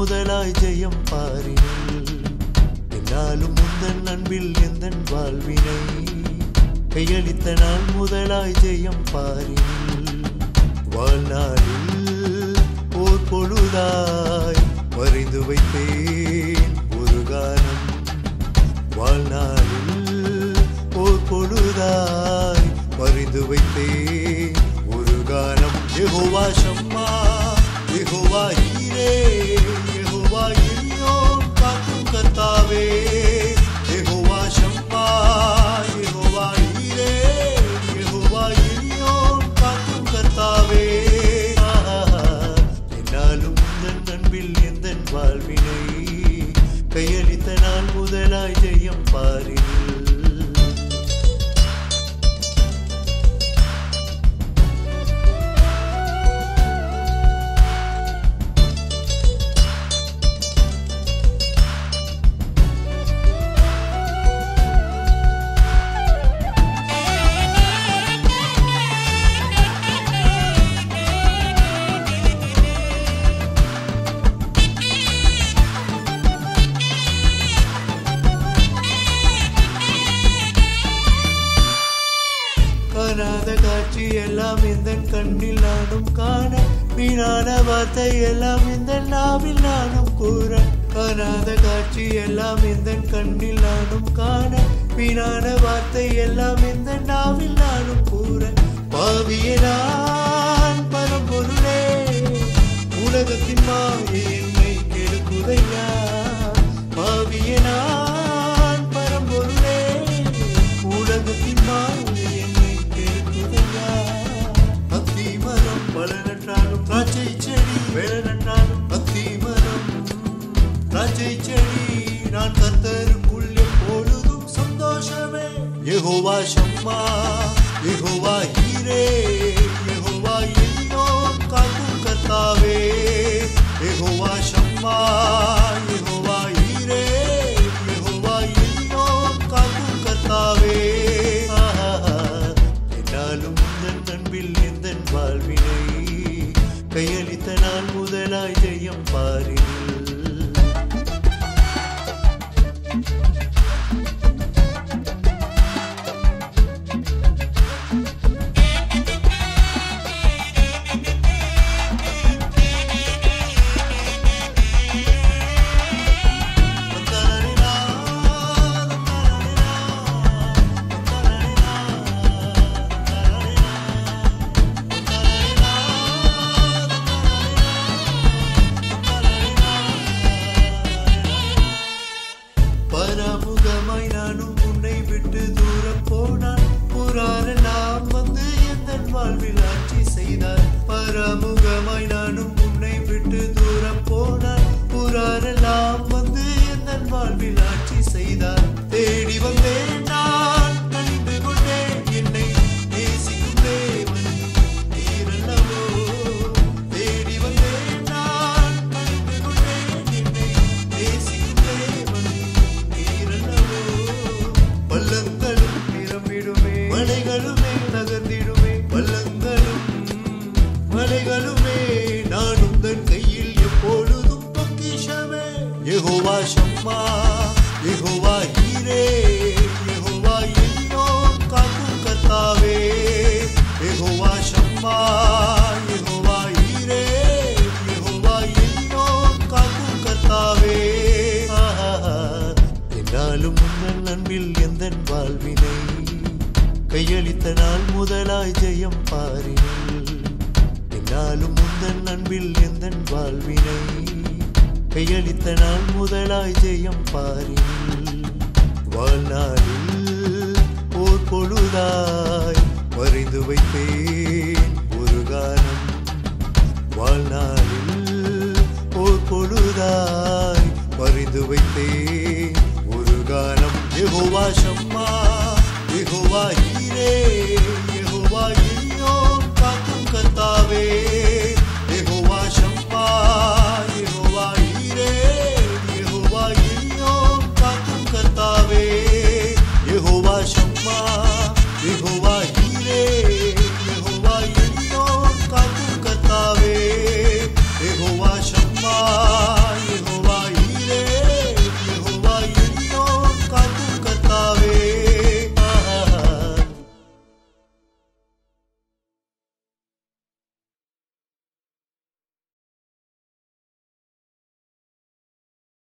முதலாய் ஜெயம் பாரினில் என்னாலும் முந்தன் அன்பில் எந்தன் வாழ்வினை கையளித்த நாள் முதலாய் ஜெயம் பாரினில் வாழ்நாளில் ஓர் பொழுதாய் மறைந்து வைத்தேன் ஒரு காலம் வாழ்நாளில் ஓர் பொழுதாய் மறைந்து வைத்தேன் ஒரு காலம் யெகோவா ஷம்மா யெகோவா ஈரே யெகோவா எல்லோர் காக்கும் கர்த்தாவே யெகோவா ஷம்மா யெகோவா ஈரே யெகோவா எல்லோர் காக்கும் கர்த்தாவே என்னாலும் என் அன்பில் எந்தன் வாழ்வினை கையளித்த நாள் முதலாய் ஜெயம் பாரினில் காணாத காட்சி எல்லாம் இந்த கண்ணில் நானும் காண வீணான வார்த்தை எல்லாம் இந்த நாவில் நானும் கூற காணாத காட்சி எல்லாம் இந்த கண்ணில் நானும் காண வீணான வார்த்தை எல்லாம் இந்த நாவில் நானும் கூற பாவியே நான் பரம்பொருளே உலகத்தின் மாயை என்னை கெடுக்குதையா பாவியே நான் பரம்பொருளே உலகத்தின் மாயை நான் கர்த்தருக்குள்ளே பொழுதும் சந்தோஷமே யெகோவா ஷம்மா யெகோவா ஈரே யெகோவா எல்லோர் காக்கும் கர்த்தாவே யெகோவா ஷம்மா யெகோவா ஈரே யெகோவா எல்லோர் காக்கும் கர்த்தாவே என்னாலும் என் அன்பில் எந்தன் வாழ்வினை கையளித்த நான் முதலாய் ஜெயம் பாரினில் பரமுகமாய் நானும் உன்னை விட்டு தூரம் போனான் புரார நாம் வந்து எந்தன் வாழ்வில் ஆட்சி செய்தார் பரமுகமாய் நானும் உன்னை விட்டு தூரம் போனான் புரார நாம் வந்து எந்தன் வாழ்வில் ஆட்சி செய்தார் தேடி வந்தேன் நான் கண்டு கொண்டேன் என்னை நேசிக்கும் தேவன் நீரல்லவோ தேடி வந்தேன் நான் கண்டு கொண்டேன் என்னை நேசிக்கும் தேவன் பள்ளங்களும் நிரம்பிடுமே மலைகளுமே நகர்ந்திடுமே பள்ளங்களும் மலைகளுமே நான் உந்தன் கையில் எப்பொழுதும் பொக்கிஷமே யெகோவா ஷம்மா யெகோவா ஈரே யெகோவா எல்லோர் காக்கும் கர்த்தாவே யெகோவா ஷம்மா யெகோவா ஈரே யெகோவா எல்லோர் காக்கும் கர்த்தாவே என்னாலும் உந்தன் அன்பில் எந்தன் வாழ்வினை கையளித்த நாள் முதலாய் ஜெயம் பாரினில் என்னாலும் உந்தன் அன்பில் எந்தன் வாழ்வினை கையளித்த நாள் முதலாய் ஜெயம் பாரினில் வாழ்நாளில் ஓர் பொழுதாய் மறைந்து வைத்தேன் ஒரு காலம் வாழ்நாளில் ஓர் பொழுதாய் மறைந்து வைத்தேன் யெகோவா ஷம்மா யெகோவா ஈரே யெகோவா எல்லோர் காக்கும் கர்த்தாவே யெகோவா ஷம்மா யெகோவா ஈரே யெகோவா எல்லோர் காக்கும் கர்த்தாவே யெகோவா ஷம்மா யெகோவா ஈரே